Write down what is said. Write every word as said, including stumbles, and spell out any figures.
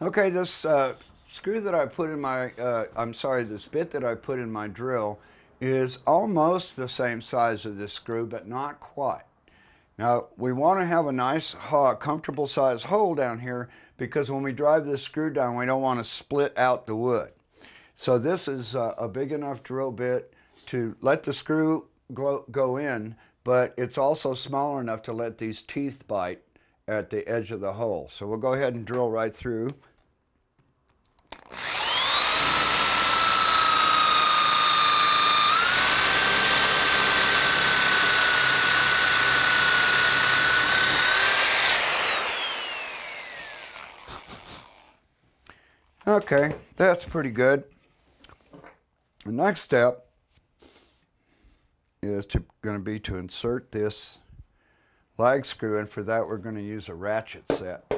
Okay, this uh, screw that I put in my, uh, I'm sorry, this bit that I put in my drill is almost the same size as this screw, but not quite. Now, we want to have a nice, uh, comfortable size hole down here because when we drive this screw down, we don't want to split out the wood. So this is uh, a big enough drill bit to let the screw go, go in, but it's also small enough to let these teeth bite at the edge of the hole. So we'll go ahead and drill right through. Okay, that's pretty good. The next step is to, going to be to insert this lag screw, and for that we're going to use a ratchet set.